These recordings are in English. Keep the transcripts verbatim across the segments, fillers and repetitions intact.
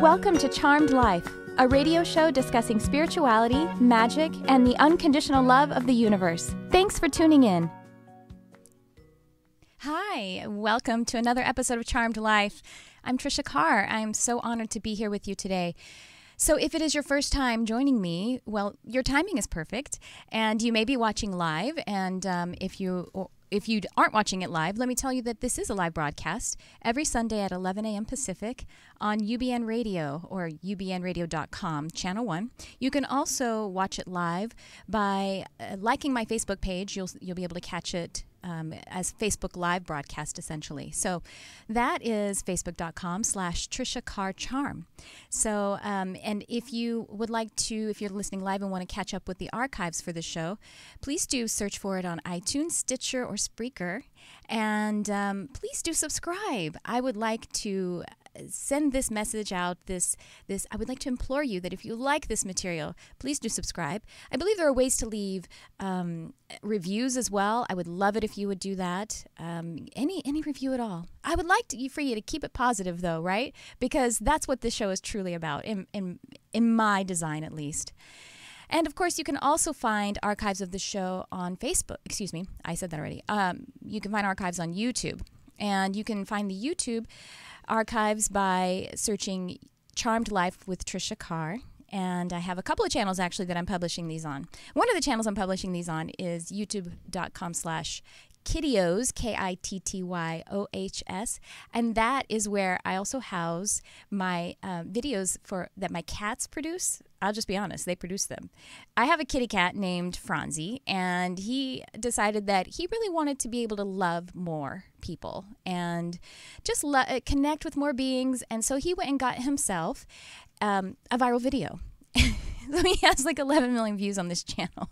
Welcome to Charmed Life, a radio show discussing spirituality, magic, and the unconditional love of the universe. Thanks for tuning in. Hi, welcome to another episode of Charmed Life. I'm Tricia Carr. I'm so honored to be here with you today. So if it is your first time joining me, well, your timing is perfect, and you may be watching live, and um, if you if you aren't watching it live, let me tell you that this is a live broadcast every Sunday at eleven a m Pacific on U B N Radio or u b n radio dot com, channel one. You can also watch it live by uh, liking my Facebook page. You'll, you'll be able to catch it Um, as Facebook Live broadcast, essentially. So that is facebook.com slash triciacarrcharm. So, um, and if you would like to, if you're listening live and want to catch up with the archives for the show, please do search for it on iTunes, Stitcher, or Spreaker. And um, please do subscribe. I would like to send this message out, this, this, I would like to implore you that if you like this material, please do subscribe. I believe there are ways to leave um, reviews as well. I would love it if you would do that. Um, any, any review at all. I would like to, for you to keep it positive though, right? Because that's what this show is truly about, in, in, in my design at least. And of course, you can also find archives of the show on Facebook. Excuse me, I said that already. Um, you can find archives on YouTube. And you can find the YouTube archives by searching Charmed Life with Tricia Carr, and I have a couple of channels actually that I'm publishing these on. One of the channels I'm publishing these on is youtube.com slash Kittios, K I T T Y O H S, and that is where I also house my uh, videos for that my cats produce. I'll just be honest, they produce them. I have a kitty cat named Franzi, and he decided that he really wanted to be able to love more people and just lo connect with more beings, and so he went and got himself um, a viral video. So he has like eleven million views on this channel.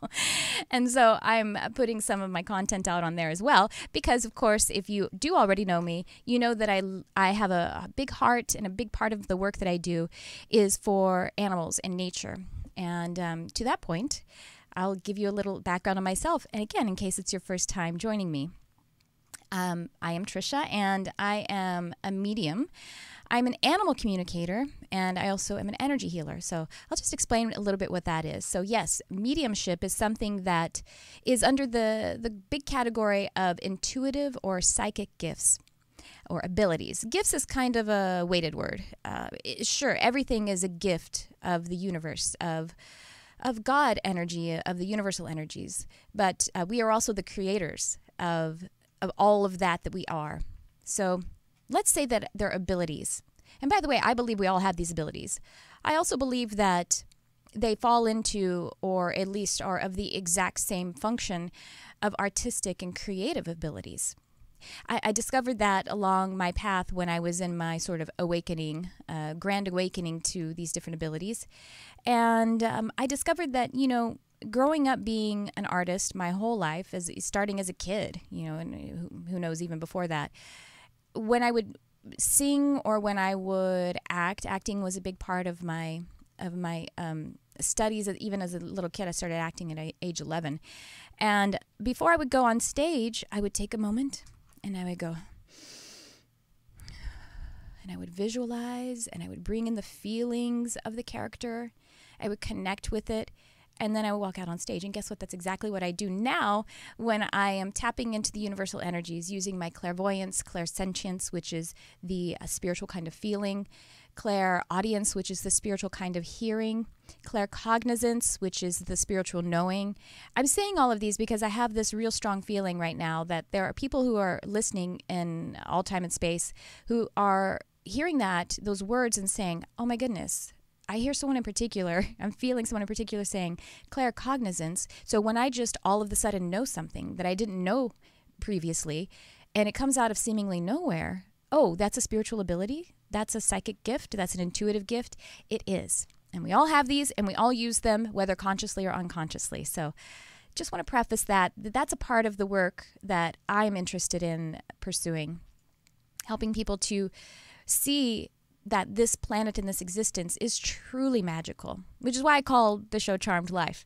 And so I'm putting some of my content out on there as well, because of course, if you do already know me, you know that I, I have a, a big heart, and a big part of the work that I do is for animals and nature. And um, to that point, I'll give you a little background on myself. And again, in case it's your first time joining me, um, I am Tricia, and I am a medium. I'm an animal communicator, and I also am an energy healer. So I'll just explain a little bit what that is. So yes, mediumship is something that is under the, the big category of intuitive or psychic gifts or abilities. Gifts is kind of a weighted word. Uh, it, sure, everything is a gift of the universe, of of God energy, of the universal energies. But uh, we are also the creators of, of all of that that we are. So let's say that their abilities, and by the way, I believe we all have these abilities. I also believe that they fall into, or at least are of the exact same function of artistic and creative abilities. I, I discovered that along my path when I was in my sort of awakening, uh, grand awakening to these different abilities. And um, I discovered that, you know, growing up being an artist my whole life, as, starting as a kid, you know, and who, who knows, even before that, when I would sing or when I would act, acting was a big part of my of my um, studies. Even as a little kid, I started acting at age eleven. And before I would go on stage, I would take a moment and I would go, and I would visualize, and I would bring in the feelings of the character. I would connect with it. And then I would walk out on stage. And guess what? That's exactly what I do now when I am tapping into the universal energies using my clairvoyance, clairsentience, which is the uh, spiritual kind of feeling, clairaudience, which is the spiritual kind of hearing, claircognizance, which is the spiritual knowing. I'm saying all of these because I have this real strong feeling right now that there are people who are listening in all time and space who are hearing that, those words, and saying, oh my goodness, I hear someone in particular, I'm feeling someone in particular saying claircognizance. So when I just all of a sudden know something that I didn't know previously, and it comes out of seemingly nowhere, oh, that's a spiritual ability? That's a psychic gift? That's an intuitive gift? It is. And we all have these, and we all use them, whether consciously or unconsciously. So just want to preface that, that that's a part of the work that I'm interested in pursuing, helping people to see that this planet and this existence is truly magical, which is why I call the show Charmed Life.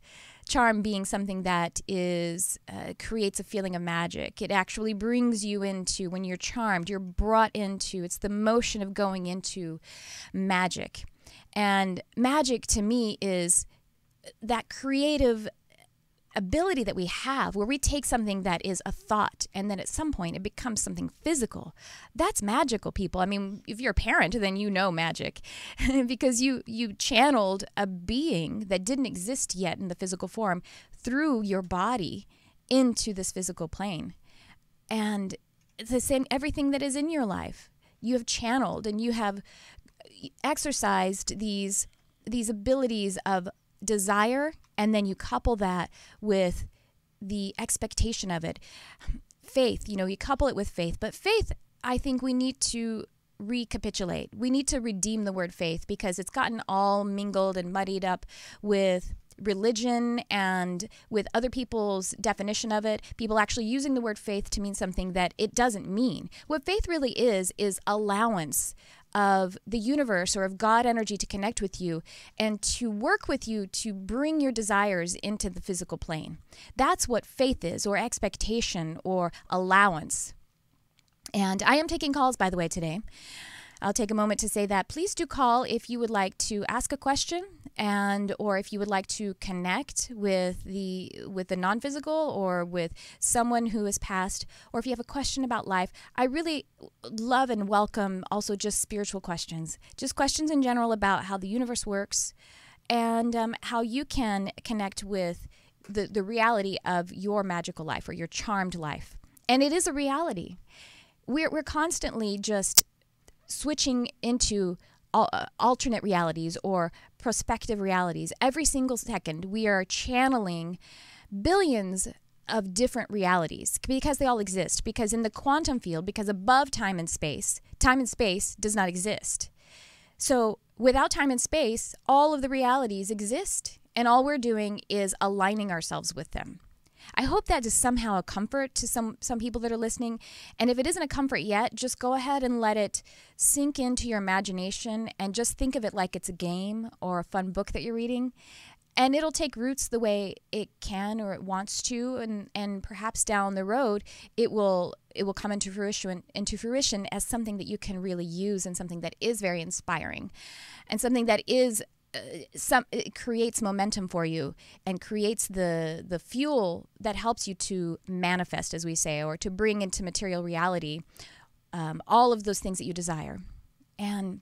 Charm being something that is uh, creates a feeling of magic. It actually brings you into, when you're charmed, you're brought into, it's the motion of going into magic. And magic to me is that creative ability that we have where we take something that is a thought and then at some point it becomes something physical. That's magical, people. I mean, if you're a parent, then you know magic because you you channeled a being that didn't exist yet in the physical form through your body into this physical plane. And it's the same, everything that is in your life, you have channeled and you have exercised these these abilities of desire, and then you couple that with the expectation of it. Faith, you know, you couple it with faith. But faith, I think we need to recapitulate. We need to redeem the word faith because it's gotten all mingled and muddied up with religion and with other people's definition of it, people actually using the word faith to mean something that it doesn't mean. What faith really is, is allowance of the universe or of God energy to connect with you and to work with you to bring your desires into the physical plane. That's what faith is, or expectation or allowance. And I am taking calls, by the way, today. I'll take a moment to say that please do call if you would like to ask a question and or if you would like to connect with the with the non-physical or with someone who has passed, or if you have a question about life. I really love and welcome also just spiritual questions, just questions in general about how the universe works and um, how you can connect with the, the reality of your magical life or your charmed life. And it is a reality. We're, we're constantly just switching into alternate realities or prospective realities. Every single second, we are channeling billions of different realities because they all exist. Because in the quantum field, because above time and space, time and space does not exist. So without time and space, all of the realities exist, and all we're doing is aligning ourselves with them. I hope that is somehow a comfort to some, some people that are listening. And if it isn't a comfort yet, just go ahead and let it sink into your imagination and just think of it like it's a game or a fun book that you're reading. And it'll take roots the way it can or it wants to. And, and perhaps down the road, it will, it will come into fruition, into fruition as something that you can really use and something that is very inspiring and something that is Some, it creates momentum for you and creates the the fuel that helps you to manifest, as we say, or to bring into material reality um, all of those things that you desire. And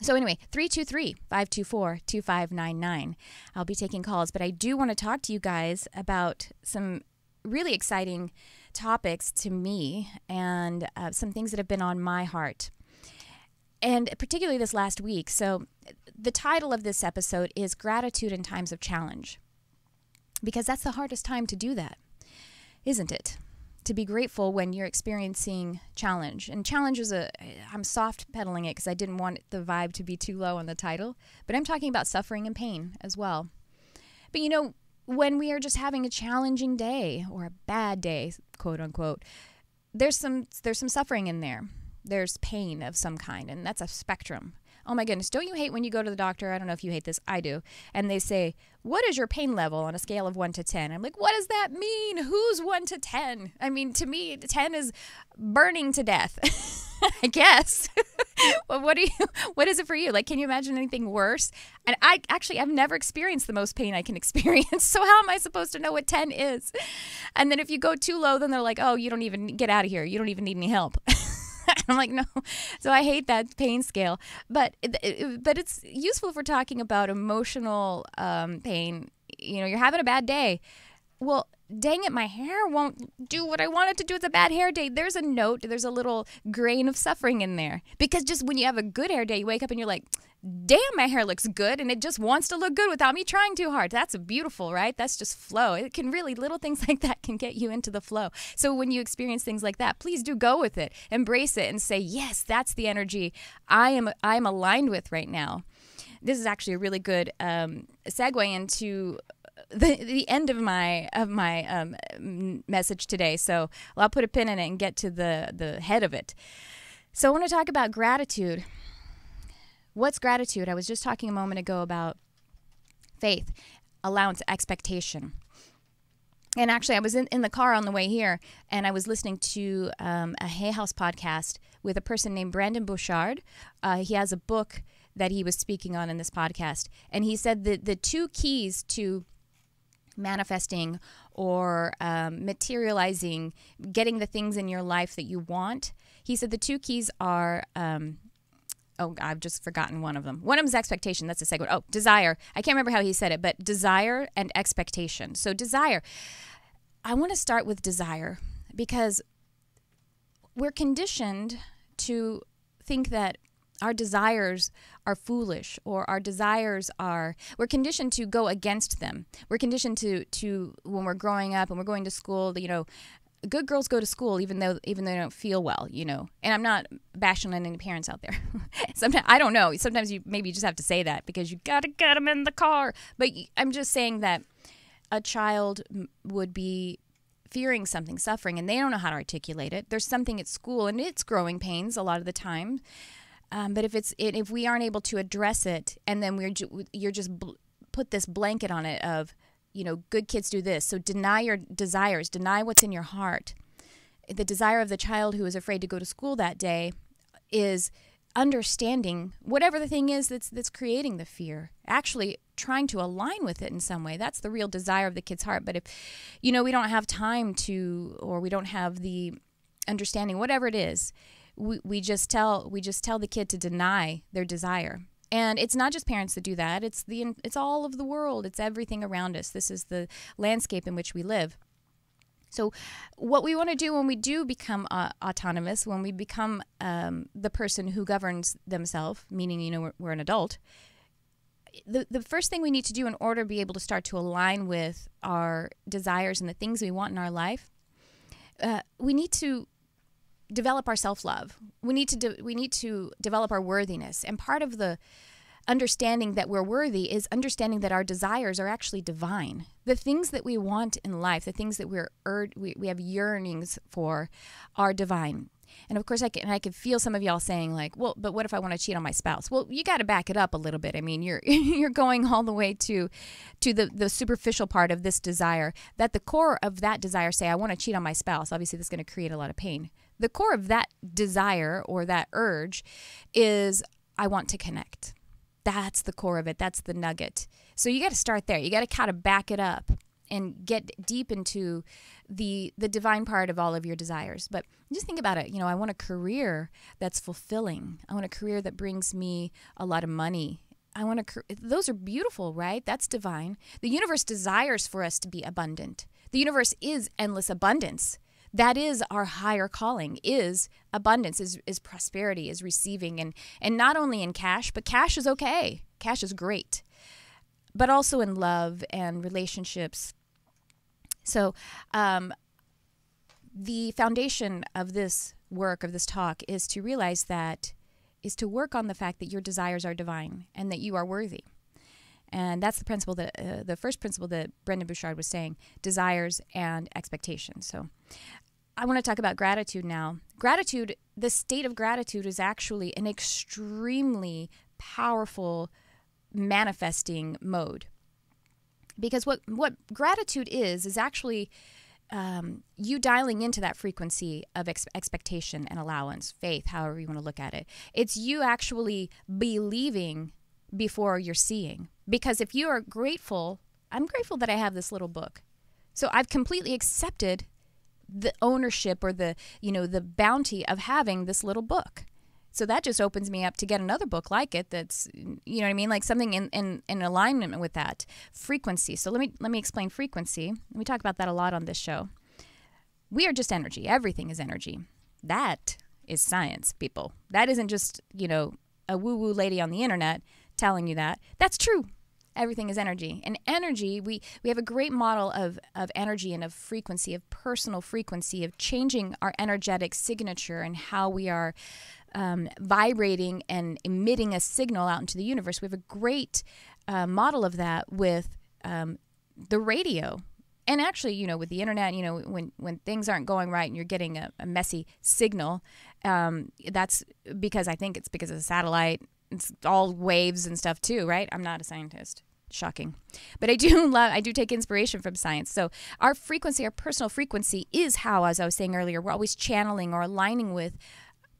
so anyway, three two three, five two four, two five nine nine. I'll be taking calls, but I do want to talk to you guys about some really exciting topics to me and uh, some things that have been on my heart, and particularly this last week. So the title of this episode is Gratitude in Times of Challenge, because that's the hardest time to do that, isn't it? To be grateful when you're experiencing challenge. And challenge is a, I'm soft pedaling it because I didn't want the vibe to be too low on the title, but I'm talking about suffering and pain as well. But you know, when we are just having a challenging day or a bad day, quote unquote, there's some, there's some suffering in there. There's pain of some kind, and that's a spectrum. Oh my goodness, don't you hate when you go to the doctor? I don't know if you hate this, I do. And they say, what is your pain level on a scale of one to ten? I'm like, what does that mean? Who's one to ten? I mean, to me, ten is burning to death, I guess. Well, what do you, what is it for you? Like, can you imagine anything worse? And I actually, I've never experienced the most pain I can experience. So how am I supposed to know what ten is? And then if you go too low, then they're like, oh, you don't even get out of here. You don't even need any help. I'm like, no. So I hate that pain scale. But but it's useful if we're talking about emotional um, pain. You know, you're having a bad day. Well, dang it, my hair won't do what I want it to do. It's a bad hair day. There's a note. There's a little grain of suffering in there. Because just when you have a good hair day, you wake up and you're like, damn, my hair looks good. And it just wants to look good without me trying too hard. That's beautiful, right? That's just flow. It can really, little things like that can get you into the flow. So when you experience things like that, please do go with it. Embrace it and say, yes, that's the energy I am, I'm aligned with right now. This is actually a really good um, segue into The, the end of my of my um, message today, so I'll put a pin in it and get to the the head of it. So I want to talk about gratitude What's gratitude? I was just talking a moment ago about faith, allowance, expectation. And actually, I was in, in the car on the way here, and I was listening to um, a Hay House podcast with a person named Brendon Burchard. Uh, he has a book that he was speaking on in this podcast. And he said that the two keys to manifesting or um, materializing, getting the things in your life that you want, he said the two keys are... Um, Oh, I've just forgotten one of them. One of them is expectation. That's a segue. Oh, desire. I can't remember how he said it, but desire and expectation. So desire. I want to start with desire because we're conditioned to think that our desires are foolish or our desires are, we're conditioned to go against them. We're conditioned to, to when we're growing up and we're going to school, you know, good girls go to school even though even though they don't feel well, you know. And I'm not bashing on any parents out there. Sometimes I don't know. Sometimes you maybe you just have to say that because you got to get them in the car. But I'm just saying that a child would be fearing something, suffering, and they don't know how to articulate it. There's something at school, and it's growing pains a lot of the time. Um, but if it's it, if we aren't able to address it, and then we're ju you're just bl put this blanket on it of, you know, good kids do this. So deny your desires. Deny what's in your heart. The desire of the child who is afraid to go to school that day is understanding whatever the thing is that's that's creating the fear. Actually trying to align with it in some way. That's the real desire of the kid's heart. But if, you know, we don't have time to, or we don't have the understanding, whatever it is, we, we just tell we just tell the kid to deny their desire. And it's not just parents that do that. It's the it's all of the world. It's everything around us. This is the landscape in which we live. So what we want to do when we do become uh, autonomous, when we become um, the person who governs themselves, meaning, you know, we're, we're an adult, the, the first thing we need to do in order to be able to start to align with our desires and the things we want in our life, uh, we need to develop our self-love. We need to de we need to develop our worthiness. And part of the understanding that we're worthy is understanding that our desires are actually divine. The things that we want in life, the things that we're ur we we have yearnings for, are divine. And of course, I can I can feel some of y'all saying like, well, but what if I want to cheat on my spouse? Well, you got to back it up a little bit. I mean, you're you're going all the way to to the the superficial part of this desire. That the core of that desire, say, I want to cheat on my spouse. Obviously, that's going to create a lot of pain. The core of that desire or that urge is, I want to connect. That's the core of it. That's the nugget. So you got to start there. You got to kind of back it up and get deep into the the divine part of all of your desires. But just think about it. You know, I want a career that's fulfilling. I want a career that brings me a lot of money. I want to. Those are beautiful, right? That's divine. The universe desires for us to be abundant. The universe is endless abundance. That is our higher calling, is abundance, is, is prosperity, is receiving. And, and not only in cash, but cash is okay. Cash is great. But also in love and relationships. So um, the foundation of this work, of this talk, is to realize that, is to work on the fact that your desires are divine and that you are worthy. And that's the principle that uh, the first principle that Brendon Burchard was saying, desires and expectations. So I want to talk about gratitude now. Gratitude, the state of gratitude is actually an extremely powerful manifesting mode. Because what, what gratitude is, is actually um, you dialing into that frequency of ex expectation and allowance, faith, however you want to look at it. It's you actually believing before you're seeing. Because if you are grateful, I'm grateful that I have this little book. So I've completely accepted the ownership or the, you know, the bounty of having this little book. So that just opens me up to get another book like it that's, you know what I mean, like something in, in, in alignment with that frequency. So let me, let me explain frequency. We talk about that a lot on this show. We are just energy. Everything is energy. That is science, people. That isn't just, you know, a woo-woo lady on the internet telling you that. That's true. Everything is energy. And energy, we, we have a great model of, of energy and of frequency, of personal frequency, of changing our energetic signature and how we are um, vibrating and emitting a signal out into the universe. We have a great uh, model of that with um, the radio. And actually, you know, with the internet, you know, when, when things aren't going right and you're getting a, a messy signal, um, that's because I think it's because of the satellite it's all waves and stuff too, right? I'm not a scientist. Shocking. But I do love, I do take inspiration from science. So our frequency, our personal frequency is how, as I was saying earlier, we're always channeling or aligning with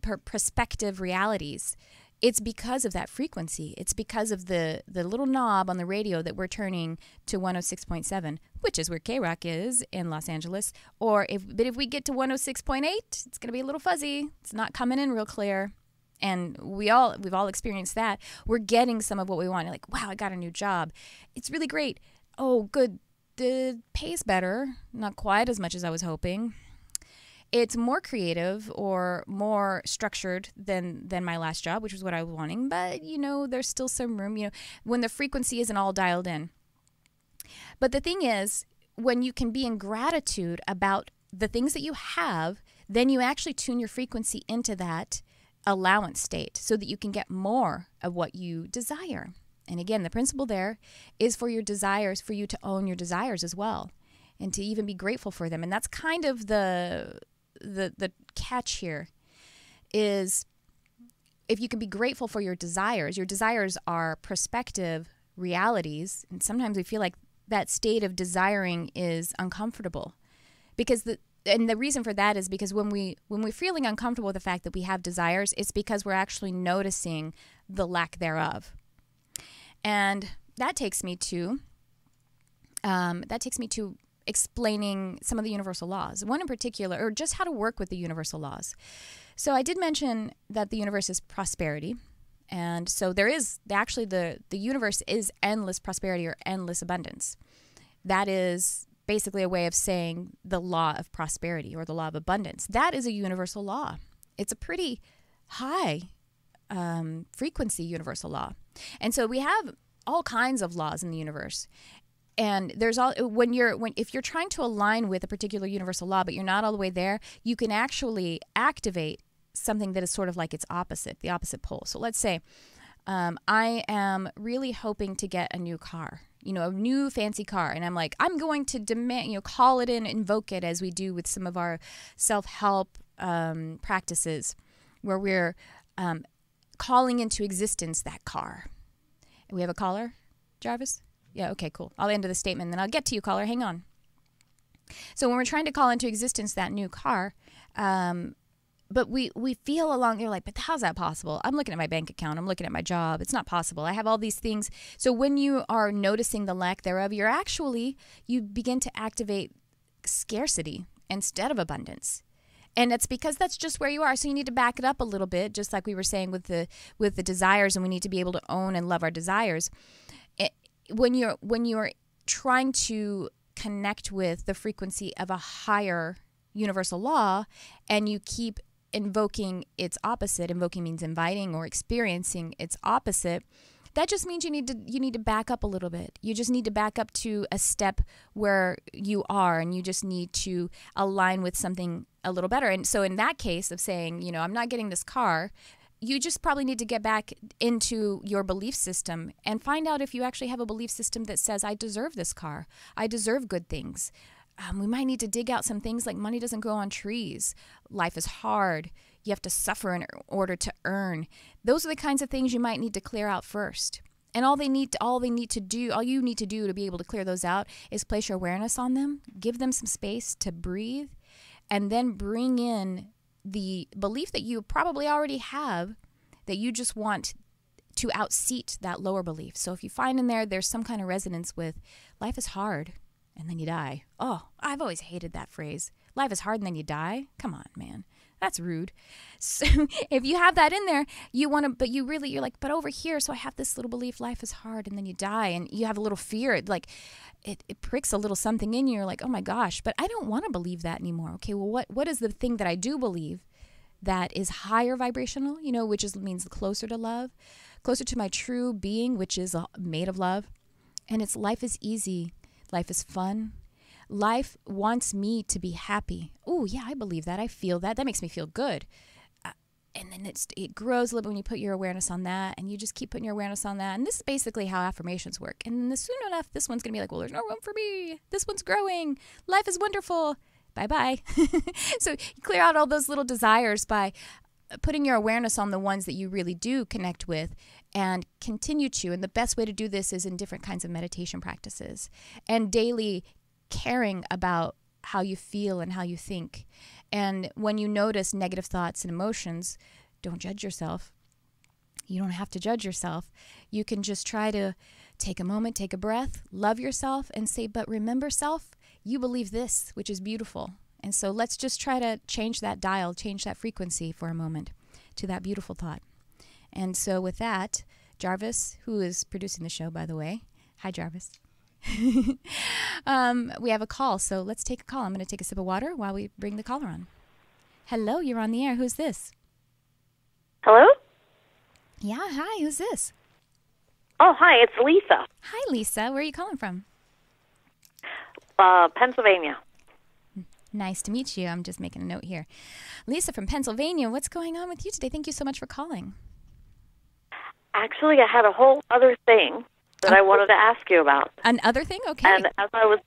per perspective realities. It's because of that frequency. It's because of the, the little knob on the radio that we're turning to one oh six point seven, which is where K-Rock is in Los Angeles. Or if, but if we get to one oh six point eight, it's going to be a little fuzzy. It's not coming in real clear. And we all, we've all experienced that. We're getting some of what we want. You're like, wow, I got a new job. It's really great. Oh, good. The pay's better. Not quite as much as I was hoping. It's more creative or more structured than than my last job, which was what I was wanting. But, you know, there's still some room, you know, when the frequency isn't all dialed in. But the thing is, when you can be in gratitude about the things that you have, then you actually tune your frequency into that allowance state so that you can get more of what you desire. And again, the principle there is for your desires, for you to own your desires as well and to even be grateful for them. And that's kind of the the the catch here is if you can be grateful for your desires, your desires are prospective realities. And sometimes we feel like that state of desiring is uncomfortable because the And the reason for that is because when, we, when we're feeling uncomfortable with the fact that we have desires, it's because we're actually noticing the lack thereof. And that takes me to, um, that takes me to explaining some of the universal laws. One in particular, or just how to work with the universal laws. So I did mention that the universe is prosperity. And so there is, actually the, the universe is endless prosperity or endless abundance. That is basically a way of saying the law of prosperity or the law of abundance. That is a universal law. It's a pretty high um, frequency universal law. And so we have all kinds of laws in the universe. And there's all when you're when if you're trying to align with a particular universal law, but you're not all the way there, you can actually activate something that is sort of like its opposite, the opposite pole. So let's say um, I am really hoping to get a new car. You know, a new fancy car. And I'm like, I'm going to demand, you know, call it in, invoke it as we do with some of our self-help um, practices where we're um, calling into existence that car. We have a caller, Jarvis? Yeah, okay, cool. I'll end the statement and then I'll get to you, caller. Hang on. So when we're trying to call into existence that new car, um, but we, we feel along, you're like, but how's that possible? I'm looking at my bank account. I'm looking at my job. It's not possible. I have all these things. So when you are noticing the lack thereof, you're actually, you begin to activate scarcity instead of abundance. And that's because that's just where you are. So you need to back it up a little bit, just like we were saying with the, with the desires, and we need to be able to own and love our desires. It, when you're, when you're trying to connect with the frequency of a higher universal law and you keep invoking its opposite, invoking means inviting or experiencing its opposite, that just means you need to you need to back up a little bit. You just need to back up to a step where you are, and you just need to align with something a little better. And so in that case of saying, you know, I'm not getting this car, you just probably need to get back into your belief system and find out if you actually have a belief system that says, I deserve this car. I deserve good things. Um, we might need to dig out some things like money doesn't grow on trees. Life is hard. You have to suffer in order to earn. Those are the kinds of things you might need to clear out first. And all they need, to, all they need to do, all you need to do to be able to clear those out is place your awareness on them, give them some space to breathe, and then bring in the belief that you probably already have that you just want to outseat that lower belief. So if you find in there, there's some kind of resonance with life is hard. And then you die. Oh, I've always hated that phrase. Life is hard and then you die. Come on, man. That's rude. So if you have that in there, you want to, but you really, you're like, but over here, so I have this little belief, life is hard and then you die. And you have a little fear. It, like, it, it pricks a little something in you. You're like, oh my gosh, but I don't want to believe that anymore. Okay, well, what, what is the thing that I do believe that is higher vibrational, you know, which is, means closer to love, closer to my true being, which is made of love. And it's life is easy. Life is fun. Life wants me to be happy. Oh, yeah, I believe that. I feel that. That makes me feel good. Uh, and then it's, it grows a little bit when you put your awareness on that, and you just keep putting your awareness on that. And this is basically how affirmations work. And then soon enough, this one's going to be like, well, there's no room for me. This one's growing. Life is wonderful. Bye-bye. So you clear out all those little desires by putting your awareness on the ones that you really do connect with and continue to. And the best way to do this is in different kinds of meditation practices and daily caring about how you feel and how you think. And when you notice negative thoughts and emotions, don't judge yourself. You don't have to judge yourself. You can just try to take a moment, take a breath, love yourself, and say, but remember, self, you believe this, which is beautiful. And so let's just try to change that dial, change that frequency for a moment to that beautiful thought. And so with that, Jarvis, who is producing the show, by the way. Hi, Jarvis. um, we have a call, so let's take a call. I'm going to take a sip of water while we bring the caller on. Hello, you're on the air. Who's this? Hello? Yeah, hi. Who's this? Oh, hi. It's Lisa. Hi, Lisa. Where are you calling from? Uh, Pennsylvania. Nice to meet you. I'm just making a note here. Lisa from Pennsylvania, what's going on with you today? Thank you so much for calling. Actually, I had a whole other thing that oh. I wanted to ask you about. Another thing? Okay. And as I was,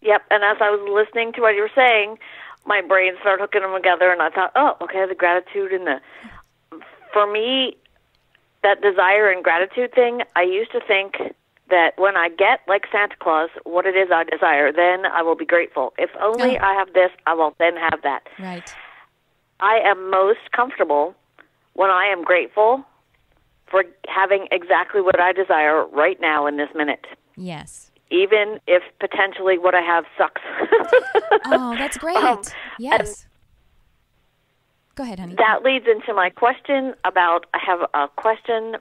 yep, and as I was listening to what you were saying, my brain started hooking them together, and I thought, oh, okay, the gratitude and the... For me, that desire and gratitude thing, I used to think that when I get, like Santa Claus, what it is I desire, then I will be grateful. If only oh. I have this, I will then have that. Right. I am most comfortable when I am grateful for having exactly what I desire right now in this minute. Yes. Even if potentially what I have sucks. Oh, that's great. Um, yes. Go ahead, honey. That leads into my question about, I have a question.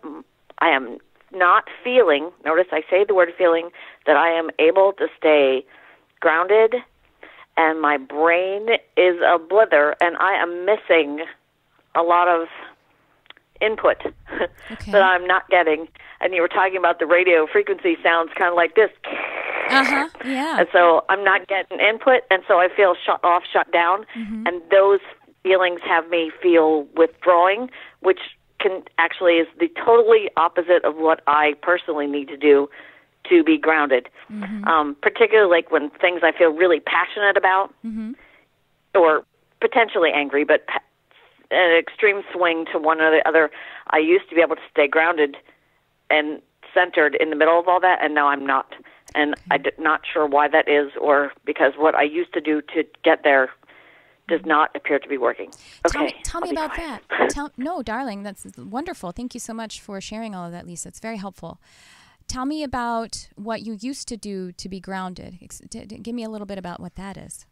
I am not feeling, notice I say the word feeling, that I am able to stay grounded and my brain is a blither and I am missing a lot of input okay. that I'm not getting. And you were talking about the radio frequency sounds kind of like this. Uh-huh, yeah. And so I'm not getting input, and so I feel shut off, shut down, mm-hmm. and those feelings have me feel withdrawing, which can actually is the totally opposite of what I personally need to do to be grounded. Mm-hmm. Um, particularly like when things I feel really passionate about, mm-hmm. or potentially angry, but an extreme swing to one or the other. I used to be able to stay grounded and centered in the middle of all that, and now I'm not. And okay. I'm not sure why that is, or because what I used to do to get there does not appear to be working. Okay, tell me, tell me about quiet. that. Tell, no, darling, that's wonderful. Thank you so much for sharing all of that, Lisa. It's very helpful. Tell me about what you used to do to be grounded. Give me a little bit about what that is.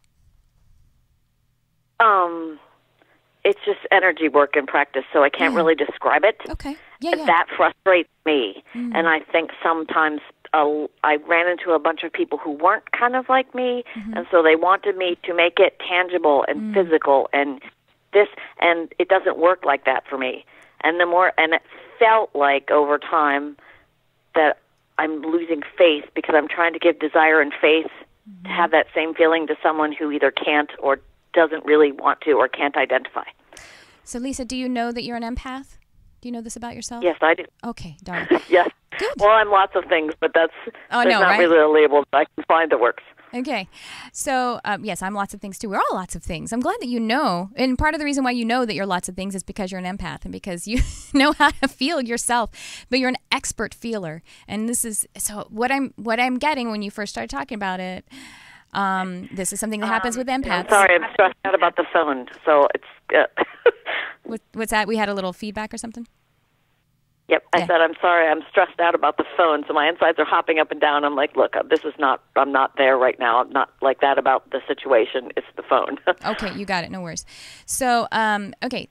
Um, it's just energy work and practice, so I can't yeah. really describe it. Okay, yeah, yeah. That frustrates me, mm. and I think sometimes Uh, I ran into a bunch of people who weren't kind of like me, mm-hmm. and so they wanted me to make it tangible and mm. physical and this, and it doesn't work like that for me. And the more, and it felt like over time that I'm losing faith because I'm trying to give desire and faith mm-hmm. to have that same feeling to someone who either can't or doesn't really want to or can't identify. So, Lisa, do you know that you're an empath? Do you know this about yourself? Yes, I do. Okay, darn. Yes. Good. Well, I'm lots of things, but that's oh, no, not right? really a label that I can find that works. Okay. So, um, yes, I'm lots of things, too. We're all lots of things. I'm glad that you know. And part of the reason why you know that you're lots of things is because you're an empath and because you know how to feel yourself. But you're an expert feeler. And this is so what I'm what I'm getting when you first started talking about it. Um, this is something that happens um, with empaths. I'm sorry, I'm stressed out about the phone. So it's uh, what, what's that? We had a little feedback or something? Yep, I yeah. said, I'm sorry, I'm stressed out about the phone, so my insides are hopping up and down. I'm like, look, this is not, I'm not there right now. I'm not like that about the situation. It's the phone. Okay, you got it. No worries. So, um, okay,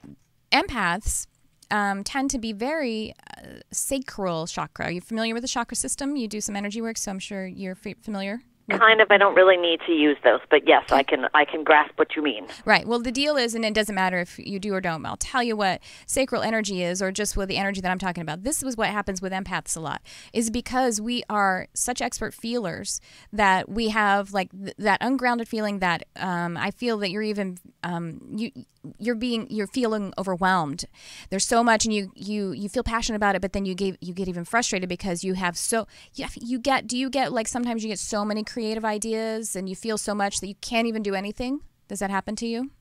empaths um, tend to be very uh, sacral chakra. Are you familiar with the chakra system? You do some energy work, so I'm sure you're familiar. Kind of. I don't really need to use those, but yes, I can I can grasp what you mean. Right. Well, the deal is, and it doesn't matter if you do or don't, I'll tell you what sacral energy is, or just with the energy that I'm talking about. This is what happens with empaths a lot, is because we are such expert feelers that we have like th that ungrounded feeling that um, I feel that you're even, um, you, you're being, you're feeling overwhelmed. There's so much and you, you, you feel passionate about it, but then you gave, you get even frustrated because you have so, you, you get, do you get like sometimes you get so many creative creative ideas and you feel so much that you can't even do anything? Does that happen to you?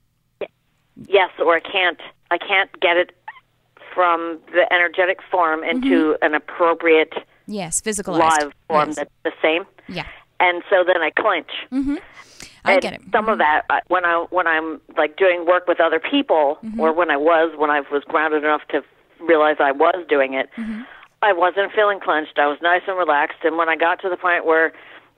Yes, or I can't I can't get it from the energetic form into mm-hmm. an appropriate yes, physicalized live form yes. that's the same. Yeah. And so then I clench. Mm-hmm. I and get it. Some mm-hmm. of that when I when I'm like doing work with other people, mm-hmm. or when I was when I was grounded enough to realize I was doing it, mm-hmm. I wasn't feeling clenched. I was nice and relaxed. And when I got to the point where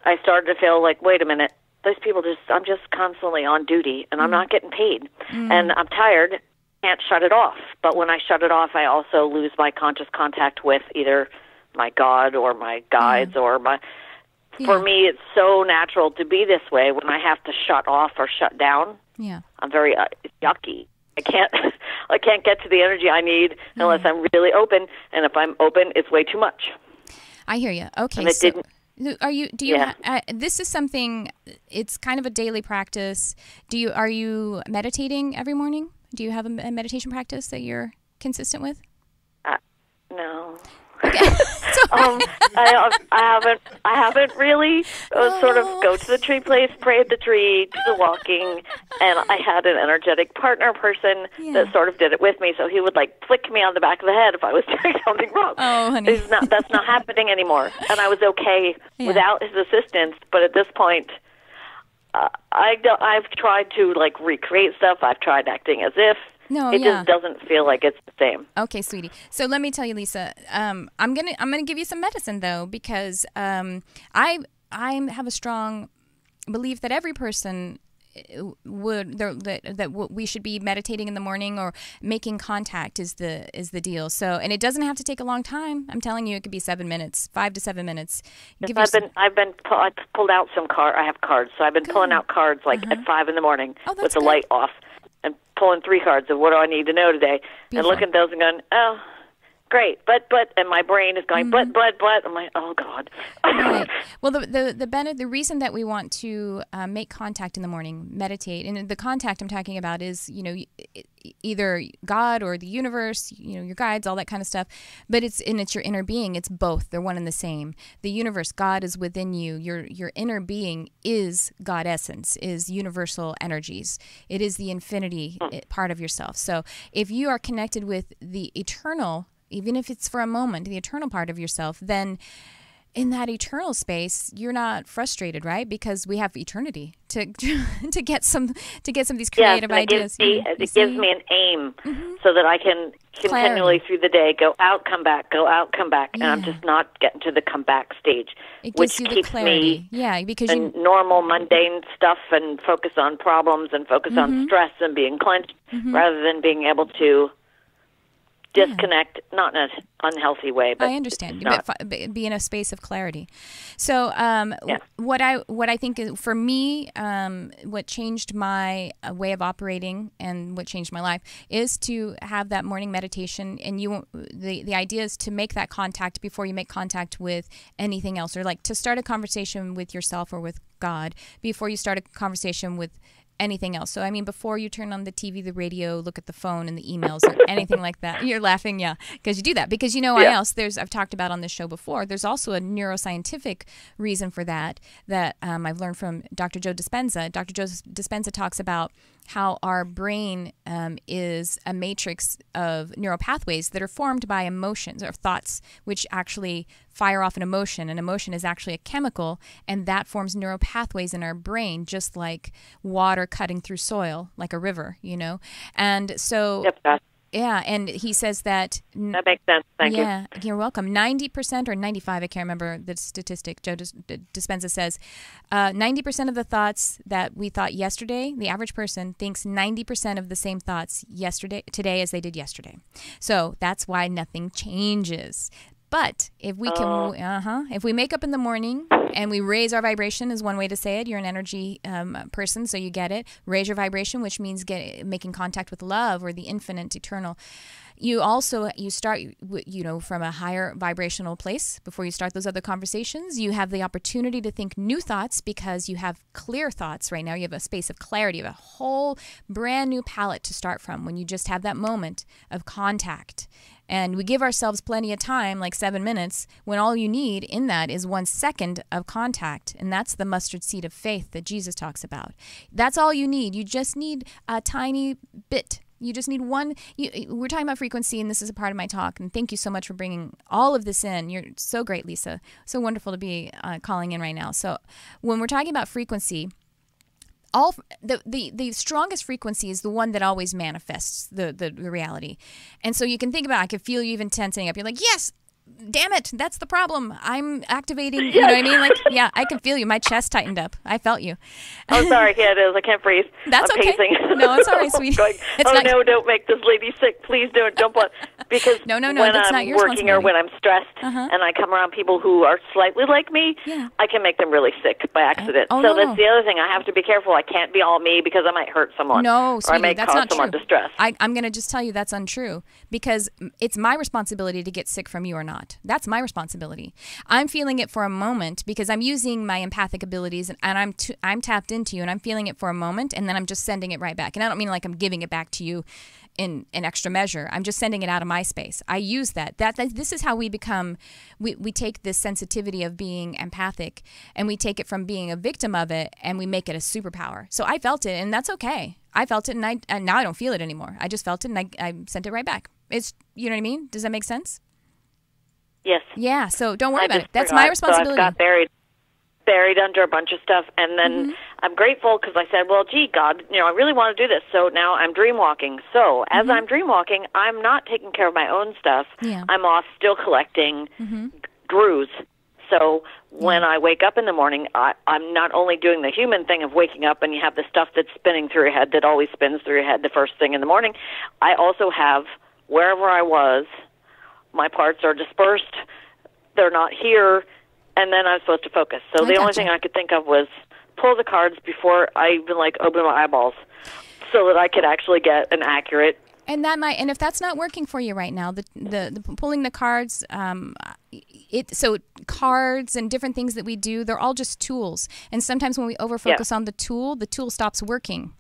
I started to feel like, wait a minute, those people just I'm just constantly on duty, and mm-hmm. I'm not getting paid, mm-hmm. and I'm tired. Can't shut it off. But when I shut it off, I also lose my conscious contact with either my God or my guides mm-hmm. or my. Yeah. For me, it's so natural to be this way. When I have to shut off or shut down, yeah, I'm very uh, it's yucky. I can't, I can't get to the energy I need mm-hmm. unless I'm really open. And if I'm open, it's way too much. I hear you. Okay, and it so didn't, are you? Do you? Yeah. Ha- uh, this is something. It's kind of a daily practice. Do you? Are you meditating every morning? Do you have a, a meditation practice that you're consistent with? Uh, no. Okay. um, I, I haven't. I haven't really. Oh. Sort of go to the tree place, pray at the tree, do the walking, and I had an energetic partner person yeah. that sort of did it with me. So he would like flick me on the back of the head if I was doing something wrong. Oh, honey, it's not, that's not happening anymore. And I was okay yeah. without his assistance. But at this point, uh, I don't, I've tried to like recreate stuff. I've tried acting as if. No, it yeah. just doesn't feel like it's the same. Okay, sweetie. So let me tell you, Lisa. Um, I'm gonna I'm gonna give you some medicine though, because um, I I have a strong belief that every person would that that we should be meditating in the morning, or making contact is the is the deal. So, and it doesn't have to take a long time. I'm telling you, it could be seven minutes, five to seven minutes. Give I've been some... I've been pull, I pulled out some card. I have cards, so I've been good. Pulling out cards like uh-huh. at five in the morning oh, with the good. Light off. And pulling three cards of what do I need to know today, beautiful. And looking at those and going, oh, great, but, but, and my brain is going, mm-hmm. but, but, but, I'm like, oh, God. Right. Well, the the the, benefit, the reason that we want to uh, make contact in the morning, meditate, and the contact I'm talking about is, you know, either God or the universe, you know, your guides, all that kind of stuff, but it's, and it's your inner being, it's both, they're one and the same. The universe, God is within you, your, your inner being is God essence, is universal energies. It is the infinity mm. part of yourself. So if you are connected with the eternal, even if it's for a moment, the eternal part of yourself, then in that eternal space, you're not frustrated, right? Because we have eternity to to get some to get some of these creative yes, ideas. Gives me, it see? Gives me an aim mm-hmm. so that I can continually Clarity. Through the day go out, come back, go out, come back, yeah. and I'm just not getting to the come back stage, it which gives you keeps the clarity. Me yeah, because in you... normal mundane stuff and focus on problems and focus mm-hmm. on stress and being clenched mm-hmm. rather than being able to disconnect, yeah. not in an unhealthy way, but I understand. But f- be in a space of clarity. So, um, yeah. what I what I think is, for me, um, what changed my uh, way of operating and what changed my life is to have that morning meditation. And you, the the idea is to make that contact before you make contact with anything else, or like to start a conversation with yourself or with God before you start a conversation with anything else. So, I mean, before you turn on the T V, the radio, look at the phone and the emails or anything like that. You're laughing, yeah, because you do that. Because you know yeah. what else? There's, I've talked about on this show before, there's also a neuroscientific reason for that that um, I've learned from Doctor Joe Dispenza. Doctor Joe Dispenza talks about how our brain um, is a matrix of neural pathways that are formed by emotions or thoughts, which actually fire off an emotion. An emotion is actually a chemical, and that forms neural pathways in our brain, just like water cutting through soil, like a river, you know? And so... Yep. Yeah, and he says that... That makes sense. Thank you. Yeah, you're welcome. ninety percent or ninety-five, I can't remember the statistic, Joe Dispenza says, uh, ninety percent of the thoughts that we thought yesterday, the average person thinks ninety percent of the same thoughts yesterday, today as they did yesterday. So that's why nothing changes. But if we can, oh. uh-huh, if we make up in the morning and we raise our vibration is one way to say it. You're an energy um, person, so you get it. Raise your vibration, which means get, making contact with love or the infinite, eternal. You also, you start, you know, from a higher vibrational place before you start those other conversations. You have the opportunity to think new thoughts because you have clear thoughts right now. You have a space of clarity, you have a whole brand new palette to start from when you just have that moment of contact. And we give ourselves plenty of time, like seven minutes, when all you need in that is one second of contact. And that's the mustard seed of faith that Jesus talks about. That's all you need. You just need a tiny bit You just need one. You, we're talking about frequency, and this is a part of my talk. And thank you so much for bringing all of this in. You're so great, Lisa. So wonderful to be uh, calling in right now. So when we're talking about frequency, all the, the, the strongest frequency is the one that always manifests the, the, the reality. And so you can think about, I can feel you even tensing up. You're like, yes, damn it, that's the problem. I'm activating, you know what I mean? Like, yeah, I can feel you. My chest tightened up. I felt you. Oh, sorry. Yeah, it is. I can't breathe. That's I'm okay. Pacing. No, it's all right, sweetie. Going, it's oh, not... no, don't make this lady sick. Please don't. Don't blow. Because no, no, no, when that's I'm not your working or when I'm stressed uh-huh. and I come around people who are slightly like me, yeah. I can make them really sick by accident. Uh, oh, so no, that's no. the other thing. I have to be careful. I can't be all me because I might hurt someone. No, sweetie, or I might that's cause not someone true. Distress. I, I'm going to just tell you that's untrue because it's my responsibility to get sick from you or not. That's my responsibility. I'm feeling it for a moment because I'm using my empathic abilities and, and I'm t I'm tapped into you and I'm feeling it for a moment and then I'm just sending it right back. And I don't mean like I'm giving it back to you in an extra measure. I'm just sending it out of my space. I use that. That, that this is how we become, we, we take this sensitivity of being empathic and we take it from being a victim of it and we make it a superpower. So I felt it and that's okay. I felt it and, I, and now I don't feel it anymore. I just felt it and I, I sent it right back. It's, you know what I mean? Does that make sense? Yes. Yeah, so don't worry I about it. That's forgot. my responsibility. So I got buried, buried under a bunch of stuff, and then mm-hmm. I'm grateful because I said, well, gee, God, you know, I really want to do this, so now I'm dream walking. So as mm-hmm. I'm dream walking, I'm not taking care of my own stuff. Yeah. I'm off still collecting mm-hmm. grooves. So when I wake up in the morning, I, I'm not only doing the human thing of waking up and you have the stuff that's spinning through your head that always spins through your head the first thing in the morning, I also have wherever I was, my parts are dispersed, they're not here, and then I'm supposed to focus. So I the gotcha. only thing I could think of was pull the cards before I even, like, open my eyeballs so that I could actually get an accurate... And that might, and if that's not working for you right now, the the, the pulling the cards, um, it so cards and different things that we do, they're all just tools. And sometimes when we overfocus yeah. on the tool, the tool stops working.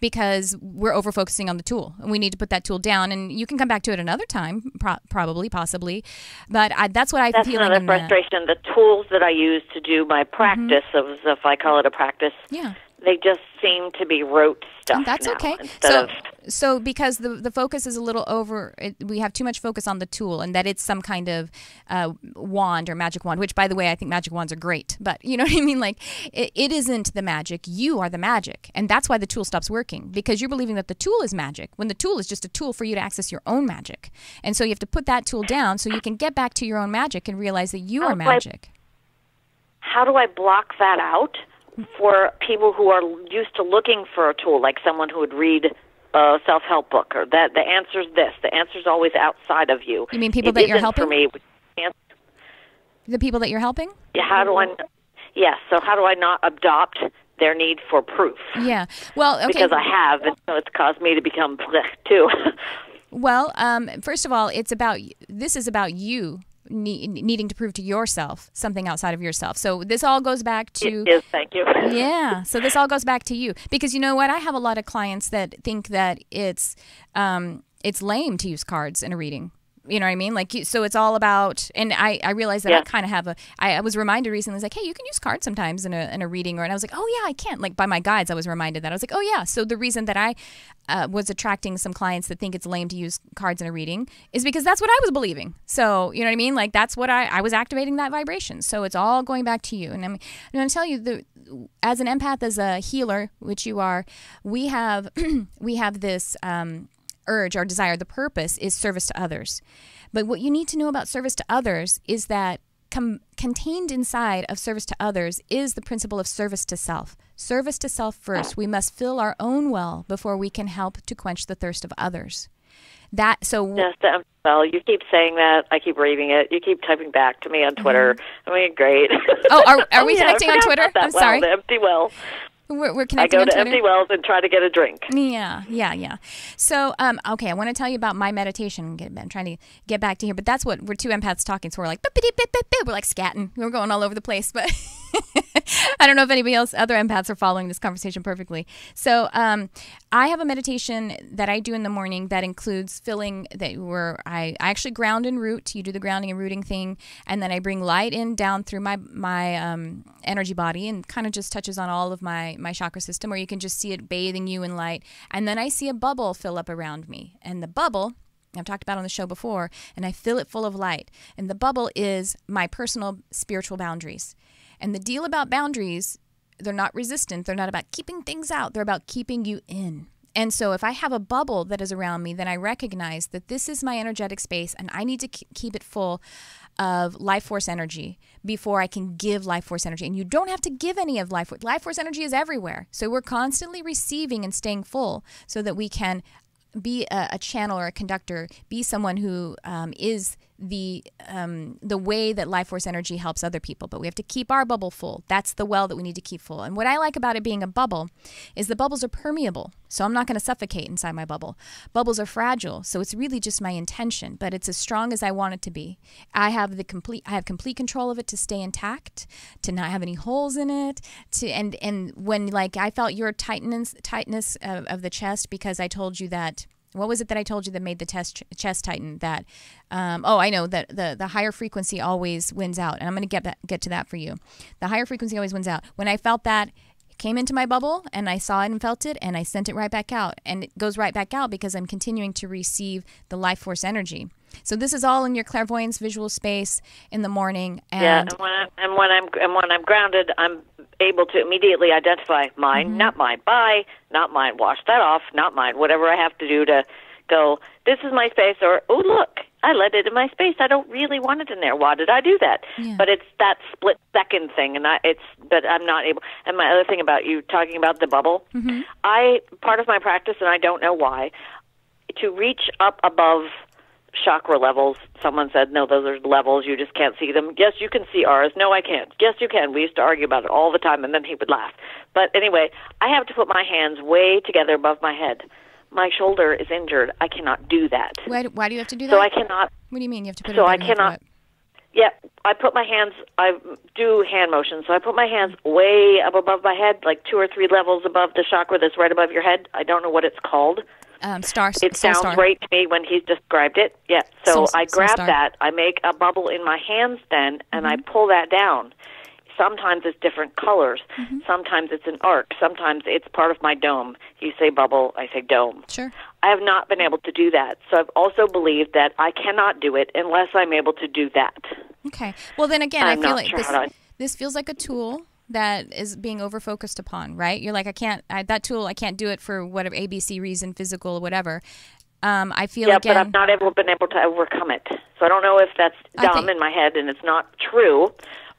Because we're over-focusing on the tool. And we need to put that tool down. And you can come back to it another time, pro probably, possibly. But I, that's what I feel feeling. That's another frustration. The... the tools that I use to do my practice, mm-hmm. if I call it a practice, yeah. they just seem to be rote stuff. That's now, okay. So, of... so because the, the focus is a little over, it, we have too much focus on the tool and that it's some kind of uh, wand or magic wand, which, by the way, I think magic wands are great. But you know what I mean? Like, it, it isn't the magic. You are the magic. And that's why the tool stops working, because you're believing that the tool is magic when the tool is just a tool for you to access your own magic. And so you have to put that tool down so you can get back to your own magic and realize that you how are magic. I, how do I block that out? For people who are used to looking for a tool, like someone who would read a self-help book, or that the answer's this, the answer's always outside of you. You mean people it that you're helping? For me, the people that you're helping? Yeah. How do I? Yeah. So how do I not adopt their need for proof? Yeah. Well, okay. Because I have, and so it's caused me to become blech too. Well, um, first of all, it's about this is about you. Need, needing to prove to yourself something outside of yourself. So this all goes back to... Yes, thank you. Yeah, so this all goes back to you. Because you know what? I have a lot of clients that think that it's um, it's lame to use cards in a reading. You know what I mean? Like, so it's all about... And I, I realized that yeah. I kind of have a... I, I was reminded recently, I was like, hey, you can use cards sometimes in a, in a reading. Or, and I was like, oh, yeah, I can. Like, by my guides, I was reminded that. I was like, oh, yeah. So the reason that I uh, was attracting some clients that think it's lame to use cards in a reading is because that's what I was believing. So, you know what I mean? Like, that's what I... I was activating that vibration. So it's all going back to you. And I'm, I'm going to tell you, the, as an empath, as a healer, which you are, we have, we have this... Um, urge or desire, the purpose is service to others. But what you need to know about service to others is that com contained inside of service to others is the principle of service to self. Service to self first. We must fill our own well before we can help to quench the thirst of others. That so yes, um, well, you keep saying that. I keep reading it. You keep typing back to me on Twitter. Mm-hmm. I mean, great. Oh, are, are we yeah, connecting on Twitter? I'm well, sorry. The empty well. We're, we're connecting. I go to empty wells and try to get a drink. Yeah, yeah, yeah. So, um, okay, I want to tell you about my meditation. I'm trying to get back to here, but that's what we're two empaths talking. So we're like, we're like scatting. We're going all over the place, but I don't know if anybody else, other empaths, are following this conversation perfectly. So um, I have a meditation that I do in the morning that includes filling, that where I, I actually ground and root. You do the grounding and rooting thing, and then I bring light in down through my my um, energy body, and kind of just touches on all of my my chakra system, or you can just see it bathing you in light. And then I see a bubble fill up around me, and the bubble, I've talked about on the show before, and I fill it full of light. And the bubble is my personal spiritual boundaries. And the deal about boundaries, they're not resistant. They're not about keeping things out. They're about keeping you in. And so if I have a bubble that is around me, then I recognize that this is my energetic space, and I need to keep it full of life force energy before I can give life force energy. And you don't have to give any of life force. Life force energy is everywhere. So we're constantly receiving and staying full so that we can be a, a channel or a conductor, be someone who um, is the um, the way that life force energy helps other people. But we have to keep our bubble full. That's the well that we need to keep full. And what I like about it being a bubble is the bubbles are permeable. So I'm not going to suffocate inside my bubble. Bubbles are fragile. So it's really just my intention, but it's as strong as I want it to be. I have the complete, I have complete control of it to stay intact, to not have any holes in it. To and and when like I felt your tightness tightness of, of the chest, because I told you that. What was it that I told you that made the test, chest tighten? That, um, oh, I know that the, the higher frequency always wins out. And I'm going to get that, get to that for you. The higher frequency always wins out. When I felt that, it came into my bubble and I saw it and felt it and I sent it right back out. And it goes right back out because I'm continuing to receive the life force energy. So this is all in your clairvoyance visual space in the morning. And yeah, and when, I, and, when I'm, and when I'm grounded, I'm able to immediately identify mine, mm-hmm. not mine, bye, not mine, wash that off, not mine, whatever I have to do to go, this is my space, or, oh, look, I let it in my space. I don't really want it in there. Why did I do that? Yeah. But it's that split second thing, and I, it's. But I'm not able. And my other thing about you talking about the bubble, mm-hmm. I part of my practice, and I don't know why, to reach up above chakra levels. Someone said, no, those are levels, you just can't see them. Yes, you can see ours. No, I can't. Yes, you can. We used to argue about it all the time, and then he would laugh. But anyway, I have to put my hands way together above my head. My shoulder is injured. I cannot do that. Why do, why do you have to do that? So I cannot. What do you mean you have to put it down? So I cannot. Yeah, I put my hands, I do hand motions, so I put my hands way up above my head, like two or three levels above the chakra that's right above your head. I don't know what it's called. Um, star, it soul sounds star. Great to me when he's described it. Yeah, so soul, I grab that, I make a bubble in my hands then, and mm-hmm. I pull that down. Sometimes it's different colors. Mm-hmm. Sometimes it's an arc. Sometimes it's part of my dome. You say bubble, I say dome. Sure. I have not been able to do that. So I've also believed that I cannot do it unless I'm able to do that. Okay. Well, then again, I'm I feel like sure this, I... this feels like a tool that is being over-focused upon, right? You're like, I can't, I, that tool, I can't do it for whatever, A B C reason, physical, whatever. Um, I feel yeah, again, but I've not ever been able to overcome it. So I don't know if that's dumb think, in my head and it's not true,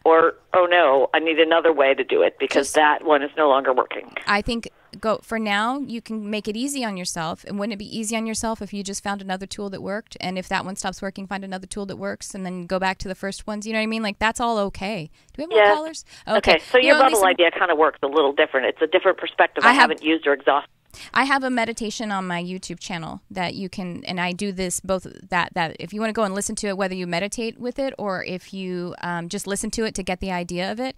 or, oh no, I need another way to do it because just, that one is no longer working. I think go for now, you can make it easy on yourself. And wouldn't it be easy on yourself if you just found another tool that worked? And if that one stops working, find another tool that works and then go back to the first ones. You know what I mean? Like, that's all okay. Do we have more yeah. callers? Okay. okay. So you your know, bubble Lisa, idea kind of works a little different. It's a different perspective I, I have, haven't used or exhausted. I have a meditation on my YouTube channel that you can, and I do this both that, that if you want to go and listen to it, whether you meditate with it or if you um, just listen to it to get the idea of it.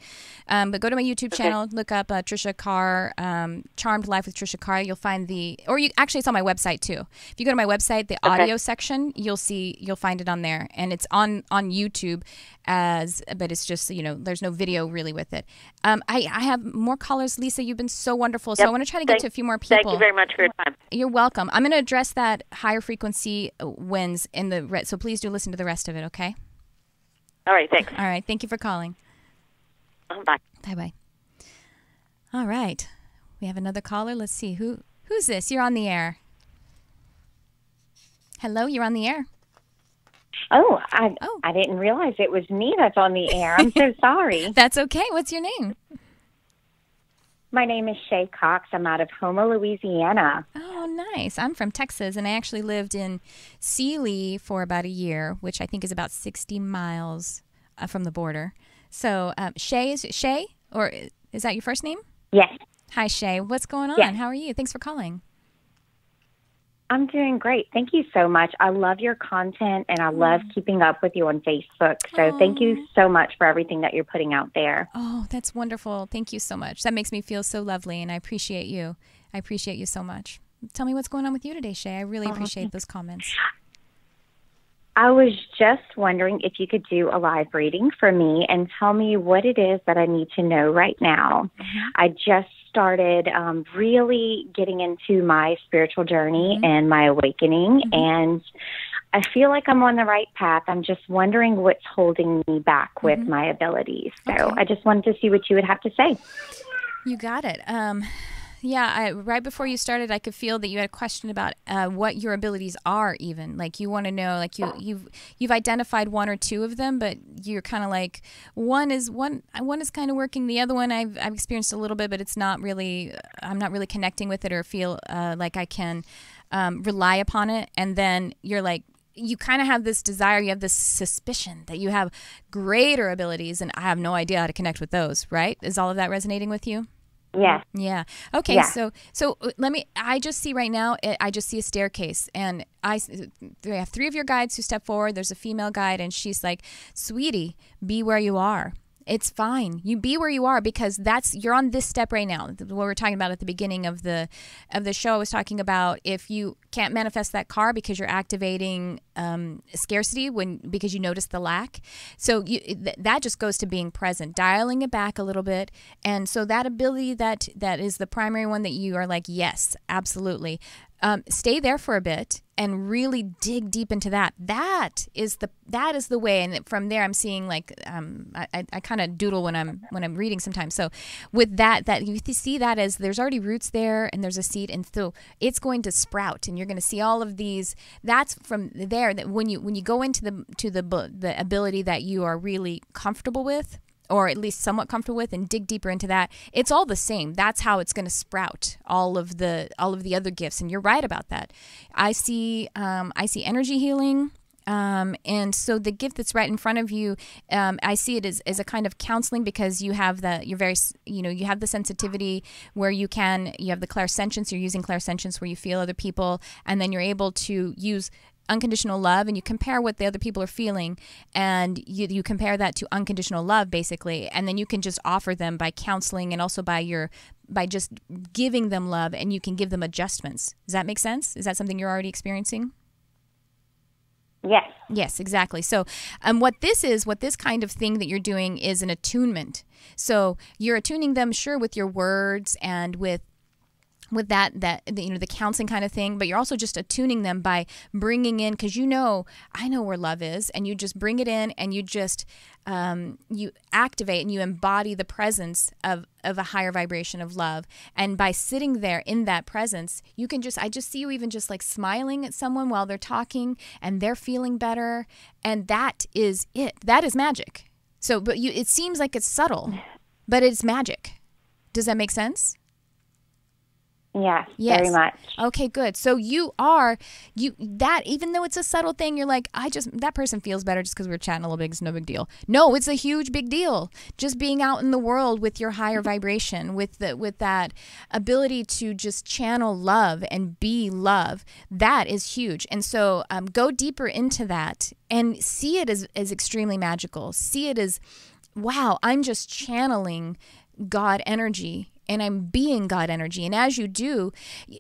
Um, but go to my YouTube okay. channel, look up uh, Tricia Carr, um, Charmed Life with Tricia Carr. You'll find the, or you actually it's on my website too. If you go to my website, the okay. audio section, you'll see, you'll find it on there. And it's on, on YouTube as, but it's just, you know, there's no video really with it. Um, I, I have more callers. Lisa, you've been so wonderful. So yep. I want to try to get Thanks. to a few more people. Thank you very much for your time. You're welcome. I'm going to address that higher frequency wins in the re so please do listen to the rest of it, okay? All right, thanks. All right, thank you for calling. Um, bye. Bye-bye. All right. We have another caller. Let's see. Who who's this? You're on the air. Hello, you're on the air. Oh, I oh. I didn't realize it was me that's on the air. I'm so sorry. That's okay. What's your name? My name is Shea Cox. I'm out of Houma, Louisiana. Oh, nice. I'm from Texas, and I actually lived in Sealy for about a year, which I think is about sixty miles uh, from the border. So um, Shea, is Shea, or is that your first name? Yes. Hi, Shea. What's going on? Yes. How are you? Thanks for calling. I'm doing great. Thank you so much. I love your content, and I love mm. keeping up with you on Facebook. So Aww. Thank you so much for everything that you're putting out there. Oh, that's wonderful. Thank you so much. That makes me feel so lovely, and I appreciate you. I appreciate you so much. Tell me what's going on with you today, Shea. I really Aww. Appreciate those comments. I was just wondering if you could do a live reading for me and tell me what it is that I need to know right now. Mm-hmm. I just started um, really getting into my spiritual journey mm-hmm. and my awakening, mm-hmm. and I feel like I'm on the right path. I'm just wondering what's holding me back with mm-hmm. my abilities. So okay. I just wanted to see what you would have to say. You got it. Um Yeah, I, right before you started, I could feel that you had a question about uh, what your abilities are even. Like you want to know, like you, you've you've identified one or two of them, but you're kind of like, one is one one is kind of working. The other one I've, I've experienced a little bit, but it's not really, I'm not really connecting with it or feel uh, like I can um, rely upon it. And then you're like, you kind of have this desire, you have this suspicion that you have greater abilities, and I have no idea how to connect with those, right? Is all of that resonating with you? Yeah. Yeah. Okay. Yeah. So, so let me, I just see right now, I just see a staircase, and I, I have three of your guides who step forward. There's a female guide, and she's like, sweetie, be where you are. It's fine. You be where you are, because that's, you're on this step right now. What we were talking about at the beginning of the, of the show, I was talking about if you can't manifest that car because you're activating um, scarcity when, because you notice the lack. So you, th that just goes to being present, dialing it back a little bit. And so that ability that, that is the primary one that you are like, yes, absolutely. Um, stay there for a bit and really dig deep into that. That is the that is the way. And from there, I'm seeing like um, I, I kind of doodle when I'm when I'm reading sometimes. So with that, that you see that as there's already roots there, and there's a seed, and so it's going to sprout, and you're going to see all of these. That's from there that when you when you go into the to the the ability that you are really comfortable with, or at least somewhat comfortable with, and dig deeper into that, it's all the same. That's how it's going to sprout all of the all of the other gifts. And you're right about that. I see um, I see energy healing. Um, and so the gift that's right in front of you, um, I see it as, as a kind of counseling, because you have the, you're very, you know, you have the sensitivity where you can, you have the clairsentience, you're using clairsentience where you feel other people, and then you're able to use unconditional love, and you compare what the other people are feeling, and you, you compare that to unconditional love, basically, and then you can just offer them by counseling, and also by your, by just giving them love, and you can give them adjustments. Does that make sense? Is that something you're already experiencing? Yes. Yes, exactly. So um, what this is, what this kind of thing that you're doing is an attunement. So you're attuning them, sure, with your words and with with that, that, you know, the counseling kind of thing, but you're also just attuning them by bringing in, because you know, I know where love is, and you just bring it in, and you just, um, you activate and you embody the presence of, of a higher vibration of love. And by sitting there in that presence, you can just, I just see you even just like smiling at someone while they're talking, and they're feeling better. And that is it. That is magic. So, but you, it seems like it's subtle, but it's magic. Does that make sense? Yeah, yes. Very much. Okay, good. So you are, you that, even though it's a subtle thing, you're like, I just, that person feels better just because we were chatting a little bit. It's no big deal. No, it's a huge big deal. Just being out in the world with your higher vibration, with the, with that ability to just channel love and be love, that is huge. And so um, go deeper into that and see it as, as extremely magical. See it as, wow, I'm just channeling God energy, and I'm being God energy. And as you do,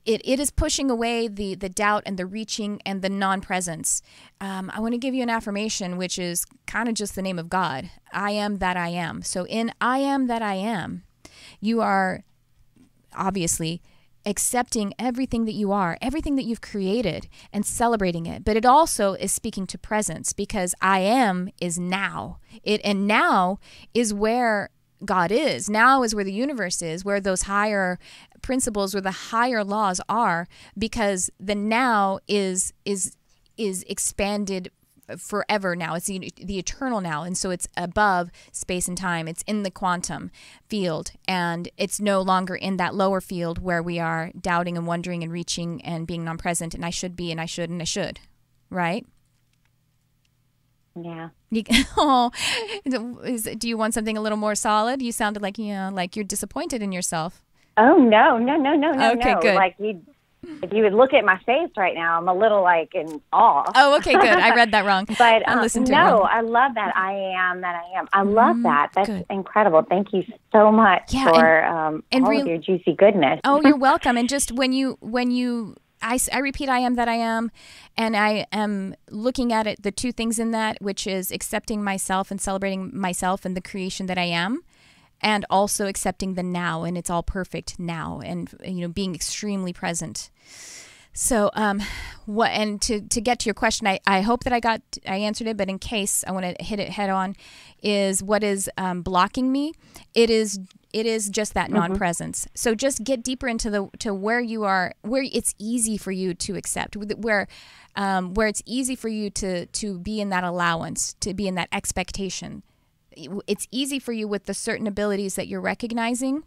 it, it is pushing away the, the doubt and the reaching and the non-presence. Um, I want to give you an affirmation, which is kind of just the name of God. I am that I am. So in I am that I am, you are obviously accepting everything that you are, everything that you've created, and celebrating it. But it also is speaking to presence, because I am is now. It, and now is where God is. Now is where the universe is, where those higher principles, where the higher laws are, because the now is is is expanded forever now. It's the, the eternal now. And so it's above space and time. It's in the quantum field, and it's no longer in that lower field where we are doubting and wondering and reaching and being non-present, and I should be, and I should, and I should, right? Yeah. You, oh, is, do you want something a little more solid? You sounded like, you know, like you're disappointed in yourself. Oh, no, no, no, no, no. Okay, no. Good. Like you, If you would look at my face right now, I'm a little like in awe. Oh, okay, good. I read that wrong. But um, I listened to no, it I love that. I am that I am. I love mm, that. That's good. Incredible. Thank you so much yeah, for and, um, and all real- of your juicy goodness. Oh, you're welcome. And just when you when you. I, I repeat, I am that I am, and I am looking at it, the two things in that, which is accepting myself and celebrating myself and the creation that I am, and also accepting the now, and it's all perfect now, and, you know, being extremely present. So, um, what, and to, to get to your question, I, I hope that I got, I answered it, but in case I want to hit it head on, is what is um, blocking me? It is It is just that non-presence. Mm-hmm. So just get deeper into the to where you are, where it's easy for you to accept, where um, where it's easy for you to to be in that allowance, to be in that expectation. It's easy for you with the certain abilities that you're recognizing,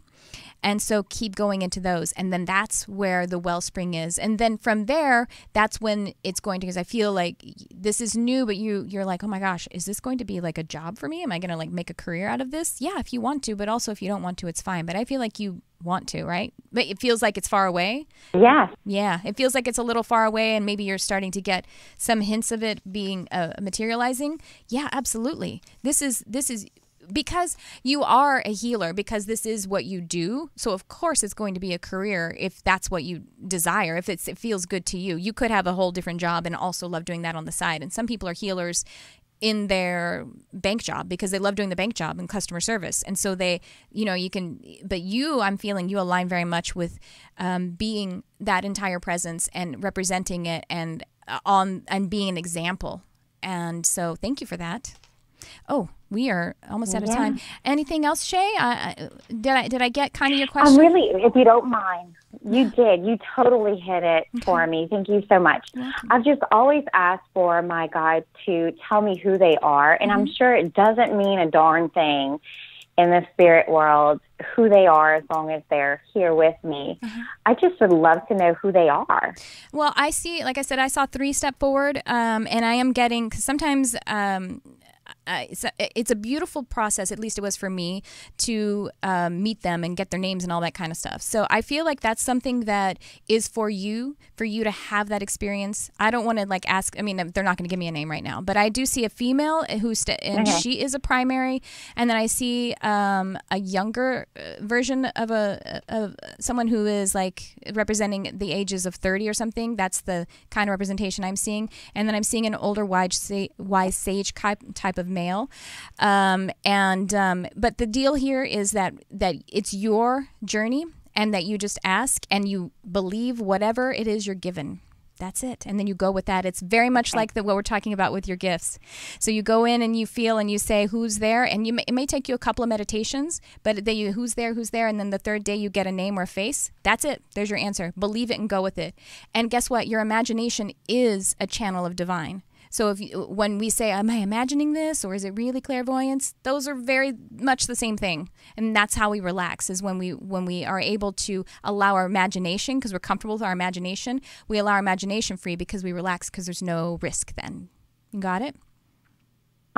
and so keep going into those, and then that's where the wellspring is. And then from there, that's when it's going to, because I feel like this is new, but you you're like, oh my gosh, is this going to be like a job for me? Am I going to like make a career out of this? Yeah, if you want to, but also if you don't want to, it's fine. But I feel like you want to, right? But it feels like it's far away. Yeah. Yeah. It feels like it's a little far away, and maybe you're starting to get some hints of it being uh, materializing. Yeah, absolutely. This is, this is, because you are a healer, because this is what you do. So of course it's going to be a career if that's what you desire, if it's, it feels good to you. You could have a whole different job and also love doing that on the side. And some people are healers in their bank job because they love doing the bank job and customer service. And so they, you know, you can, but you, I'm feeling you align very much with um, being that entire presence and representing it and on and being an example. And so thank you for that. Oh, we are almost out of yeah. time. Anything else, Shay? Uh, did I did I get kind of your question? Um, really, if you don't mind, you did. You totally hit it okay. for me. Thank you so much. I've just always asked for my guides to tell me who they are, and mm-hmm. I'm sure it doesn't mean a darn thing in the spirit world who they are as long as they're here with me. Uh-huh. I just would love to know who they are. Well, I see, like I said, I saw three step forward, um, and I am getting, because sometimes... Um, Uh, it's, a, it's a beautiful process, at least it was for me, to um, meet them and get their names and all that kind of stuff. So I feel like that's something that is for you, for you to have that experience. I don't want to like ask, I mean, they're not going to give me a name right now, but I do see a female who, st- and okay. she is a primary, and then I see um, a younger version of a of someone who is like representing the ages of thirty or something. That's the kind of representation I'm seeing. And then I'm seeing an older wise, wise sage type of male, um, and um, but the deal here is that that it's your journey, and that you just ask and you believe whatever it is you're given. That's it, and then you go with that. It's very much like the, what we're talking about with your gifts. So you go in and you feel and you say who's there, and you may, it may take you a couple of meditations, but then you who's there, who's there, and then the third day you get a name or a face. That's it. There's your answer. Believe it and go with it. And guess what? Your imagination is a channel of divine. So if you, when we say, am I imagining this, or is it really clairvoyance? Those are very much the same thing. And that's how we relax, is when we when we are able to allow our imagination, because we're comfortable with our imagination, we allow our imagination free because we relax, because there's no risk then. You got it?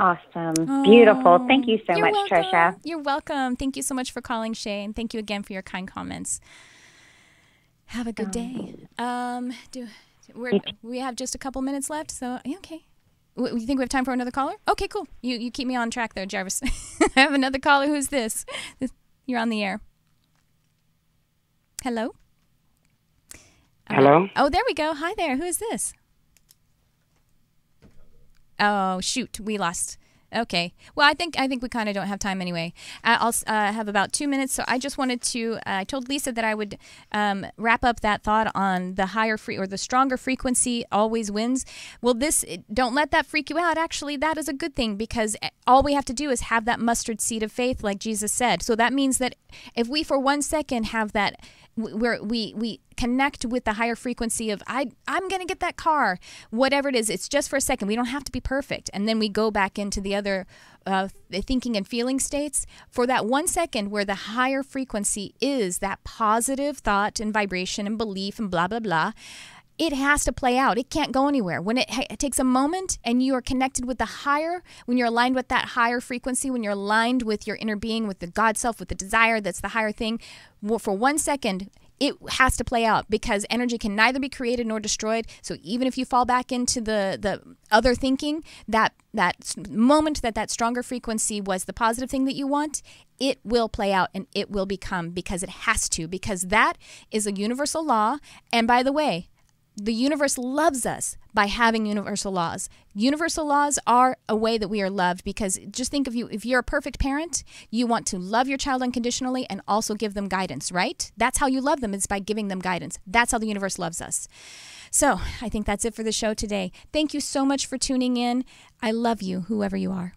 Awesome. Oh, beautiful. Thank you so much, welcome. Tricia. You're welcome. Thank you so much for calling, Shay. And thank you again for your kind comments. Have a good day. Um, do we're, we have just a couple minutes left, so okay. You think we have time for another caller? Okay, cool. You you keep me on track there, Jarvis. I have another caller. Who's this? You're on the air. Hello? Hello? Uh, oh, there we go. Hi there. Who is this? Oh, shoot. We lost. Okay. Well, I think I think we kind of don't have time anyway. Uh, I'll uh, have about two minutes, so I just wanted to, uh, I told Lisa that I would um, wrap up that thought on the higher free or the stronger frequency always wins. Well, this, don't let that freak you out. Actually, that is a good thing, because all we have to do is have that mustard seed of faith, like Jesus said. So that means that if we for one second have that, where we we connect with the higher frequency of I I'm going to get that car, whatever it is, it's just for a second. We don't have to be perfect, and then we go back into the other uh, thinking and feeling states for that one second, where the higher frequency is that positive thought and vibration and belief and blah blah blah. It has to play out. It can't go anywhere. When it, ha- it takes a moment and you are connected with the higher, when you're aligned with that higher frequency, when you're aligned with your inner being, with the God self, with the desire, that's the higher thing, well, for one second, it has to play out, because energy can neither be created nor destroyed. So even if you fall back into the the other thinking, that that moment that that stronger frequency was the positive thing that you want, it will play out and it will become, because it has to, because that is a universal law. And by the way, the universe loves us by having universal laws. Universal laws are a way that we are loved, because just think of you, if you're a perfect parent, you want to love your child unconditionally and also give them guidance, right? That's how you love them, is by giving them guidance. That's how the universe loves us. So I think that's it for the show today. Thank you so much for tuning in. I love you, whoever you are.